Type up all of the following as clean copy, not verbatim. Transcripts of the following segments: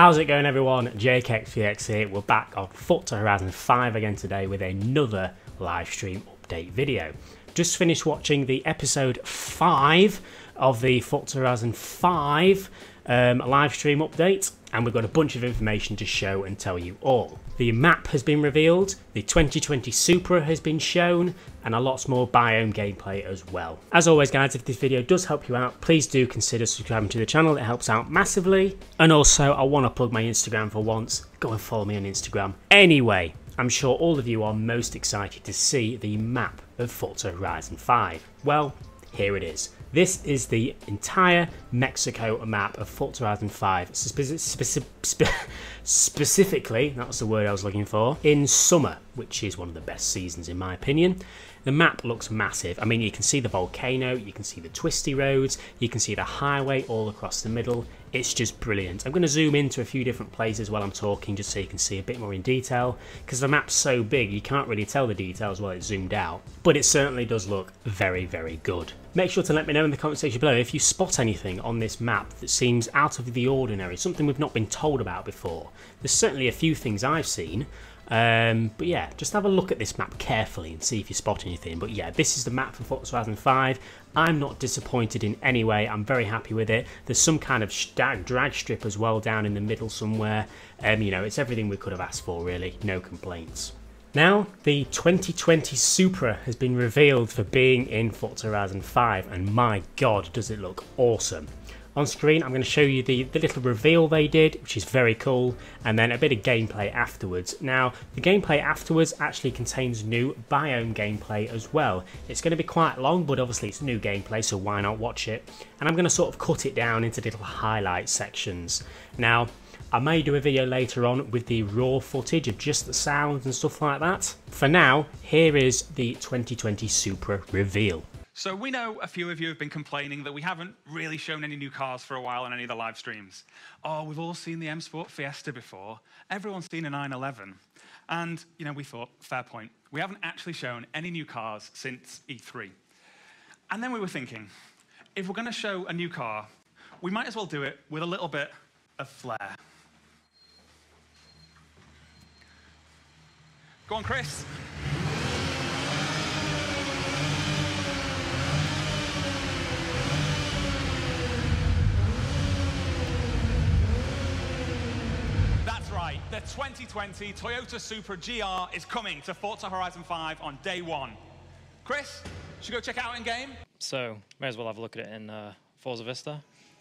How's it going, everyone? JakeXVX here. We're back on Forza Horizon 5 again today with another live stream update video. Just finished watching the episode 5 of the Forza Horizon 5 live stream update, and we've got a bunch of information to show and tell you all. The map has been revealed, the 2020 Supra has been shown, and a lot more biome gameplay as well. As always, guys, if this video does help you out, please do consider subscribing to the channel. It helps out massively. And also, I want to plug my Instagram for once. Go and follow me on Instagram. Anyway, I'm sure all of you are most excited to see the map of Forza Horizon 5. Well, here it is. This is the entire Mexico map of Forza Horizon 5, specifically, that's the word I was looking for, in summer, which is one of the best seasons in my opinion. The map looks massive. I mean, you can see the volcano, you can see the twisty roads, you can see the highway all across the middle. It's just brilliant. I'm going to zoom into a few different places while I'm talking just so you can see a bit more in detail, because the map's so big you can't really tell the details while it's zoomed out, but it certainly does look very, very good. Make sure to let me know in the comment section below if you spot anything on this map that seems out of the ordinary, something we've not been told about before. There's certainly a few things I've seen, but yeah, just have a look at this map carefully and see if you spot anything. But yeah, this is the map for Forza Horizon 5. I'm not disappointed in any way. I'm very happy with it. There's some kind of drag strip as well down in the middle somewhere. You know, it's everything we could have asked for, really. No complaints. Now, the 2020 Supra has been revealed for being in Forza Horizon 5, and my god, does it look awesome. On screen, I'm going to show you the little reveal they did, which is very cool, and then a bit of gameplay afterwards. Now, the gameplay afterwards actually contains new biome gameplay as well. It's going to be quite long, but obviously it's new gameplay, so why not watch it? And I'm going to sort of cut it down into little highlight sections. Now, I may do a video later on with the raw footage of just the sounds and stuff like that. For now, here is the 2020 Supra reveal. So we know a few of you have been complaining that we haven't really shown any new cars for a while on any of the live streams. Oh, we've all seen the M Sport Fiesta before. Everyone's seen a 911. And, you know, we thought, fair point. We haven't actually shown any new cars since E3. And then we were thinking, if we're going to show a new car, we might as well do it with a little bit of flair. Go on, Chris. That's right, the 2020 Toyota Supra GR is coming to Forza Horizon 5 on day one. Chris, should we go check it out in game? So, may as well have a look at it in Forza Vista.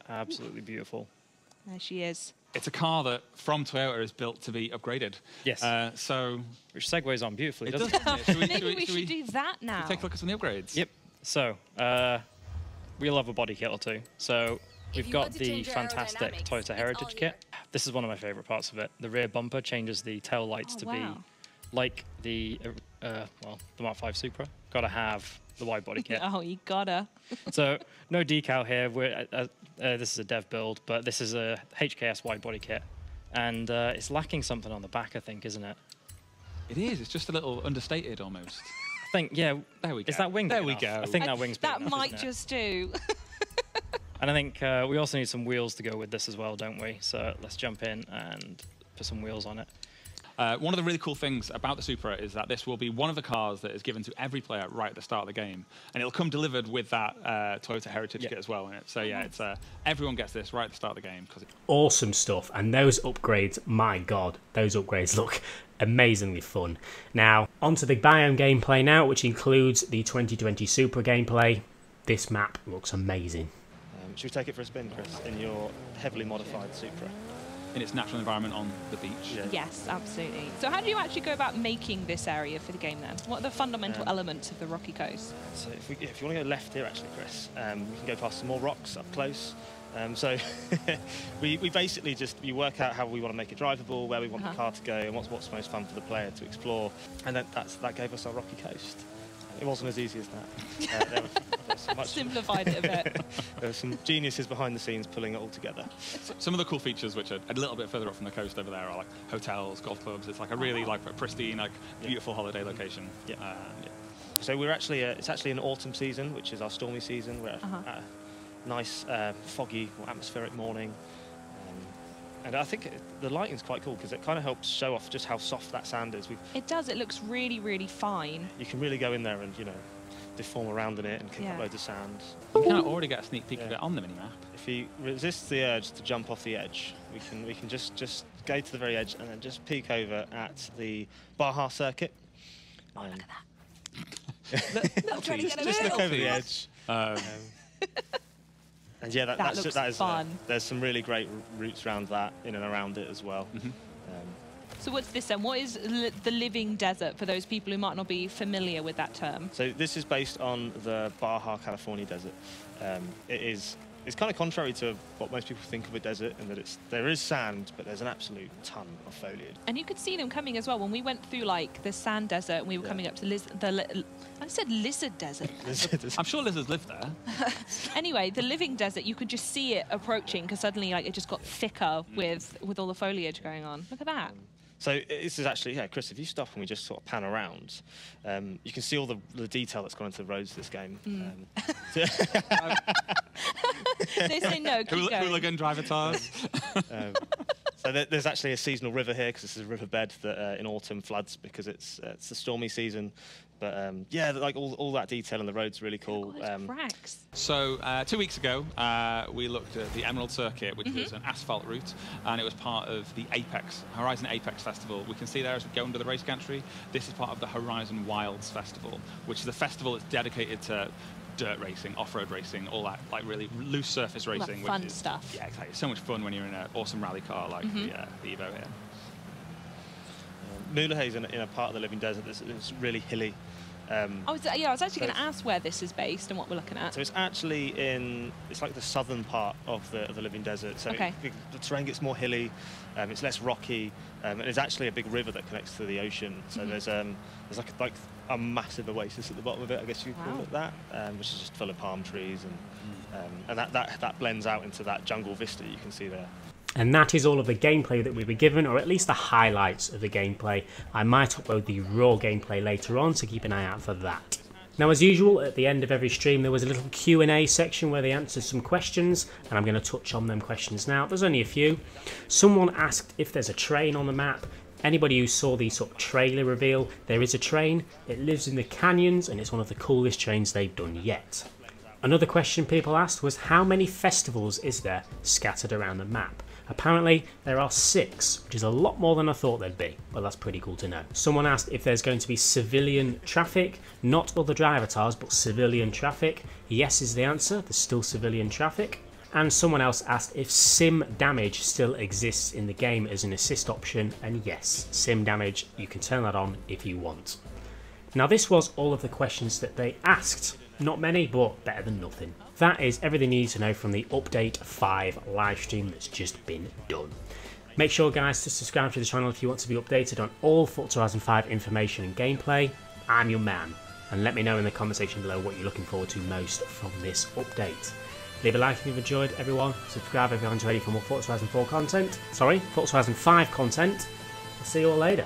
Absolutely beautiful. There she is. It's a car that, from Toyota, is built to be upgraded. Yes. Which segues on beautifully, doesn't it? Maybe we should do that now. Take a look at some of the upgrades. Yep. So, we'll have a body kit or two. So, we've got the fantastic Toyota Heritage kit. This is one of my favourite parts of it. The rear bumper changes the tail lights to be like the Mark 5 Supra. Got to have the wide body kit. Oh, you gotta. So, no decal here. We're, this is a dev build, but this is a HKS wide body kit. And it's lacking something on the back, I think, isn't it? It is. It's just a little understated, almost. I think, yeah. There we go. Is that wing there enough? We go. I think that wing's big enough, might just do. And I think we also need some wheels to go with this as well, don't we? So let's jump in and put some wheels on it. One of the really cool things about the Supra is that this will be one of the cars that is given to every player right at the start of the game. And it'll come delivered with that Toyota Heritage kit as well in it. So yeah, it's everyone gets this right at the start of the game. Awesome stuff. And those upgrades, my God, those upgrades look amazingly fun. Now, onto the biome gameplay now, which includes the 2020 Supra gameplay. This map looks amazing. Should we take it for a spin, Chris, in your heavily modified Supra? In its natural environment on the beach? Yeah. Yes, absolutely. So how do you actually go about making this area for the game then? What are the fundamental elements of the rocky coast? So if you want to go left here actually, Chris, we can go past some more rocks up close. So we basically we work out how we want to make it drivable, where we want the car to go, and what's most fun for the player to explore. And that gave us our rocky coast. It wasn't as easy as that. Simplified it a bit. There were some geniuses behind the scenes pulling it all together. Some of the cool features, which are a little bit further up from the coast over there, are like hotels, golf clubs. It's like a really like a pristine, like beautiful holiday location. Yeah. So we're actually it's actually an autumn season, which is our stormy season. We're at a nice foggy, atmospheric morning. And I think the lighting's quite cool because it kind of helps show off just how soft that sand is. It does. It looks really, really fine. You can really go in there and, you know, deform around in it and kick up loads of sand. You can already get a sneak peek of it on the minimap. If you resist the urge to jump off the edge, we can just go to the very edge and then just peek over at the Baja Circuit. Oh, look at that. Just look over the edge. And yeah, that is fun. There's some really great routes around that, in and around it as well. Mm-hmm. So what's this then? What is the living desert for those people who might not be familiar with that term? So this is based on the Baja California desert. It's kind of contrary to what most people think of a desert, in that there is sand, but there's an absolute ton of foliage. And you could see them coming as well. When we went through, like, the sand desert, and we were coming up to lizard desert. I'm sure lizards live there. Anyway, the living desert, you could just see it approaching, because suddenly, like, it just got thicker with all the foliage going on. Look at that. So this is actually, Chris, if you stop and we just sort of pan around, you can see all the detail that's gone into the roads this game. They say no, keep going. Hooligan driver tires. So there's actually a seasonal river here, because this is a riverbed that in autumn floods because it's the stormy season. But yeah, like all that detail on the road's really cool. Oh, cracks. So 2 weeks ago, we looked at the Emerald Circuit, which was an asphalt route, and it was part of the Horizon Apex Festival. We can see there as we go under the race gantry, this is part of the Horizon Wilds Festival, which is a festival that's dedicated to dirt racing, off-road racing, all that, like, really loose surface racing. Fun stuff. Yeah, exactly. It's so much fun when you're in an awesome rally car like the Evo here. Mulahey's in a part of the living desert that's really hilly. I was actually going to ask where this is based and what we're looking at. So it's actually it's like the southern part of the living desert. So the terrain gets more hilly, it's less rocky, and there's actually a big river that connects to the ocean. So there's like a massive oasis at the bottom of it, I guess you could call it that, which is just full of palm trees, and that blends out into that jungle vista you can see there. And that is all of the gameplay that we were given, or at least the highlights of the gameplay. I might upload the raw gameplay later on, so keep an eye out for that. Now, as usual, at the end of every stream there was a little Q&A section where they answered some questions, and I'm going to touch on them questions now. There's only a few. Someone asked if there's a train on the map. Anybody who saw the sort of trailer reveal, there is a train. It lives in the canyons, and it's one of the coolest trains they've done yet. Another question people asked was, how many festivals is there scattered around the map? Apparently there are 6, which is a lot more than I thought there'd be, but that's pretty cool to know. Someone asked if there's going to be civilian traffic, not other driver tars, but civilian traffic. Yes is the answer, there's still civilian traffic. And someone else asked if sim damage still exists in the game as an assist option, and yes, sim damage, you can turn that on if you want. Now this was all of the questions that they asked. Not many, but better than nothing. That is everything you need to know from the Update 5 livestream that's just been done. Make sure, guys, to subscribe to the channel if you want to be updated on all Forza Horizon 5 information and gameplay. I'm your man, and let me know in the comment section below what you're looking forward to most from this update. Leave a like if you've enjoyed, everyone. Subscribe if you haven't already for more Forza Horizon 4 content. Sorry, Forza Horizon 5 content. I'll see you all later.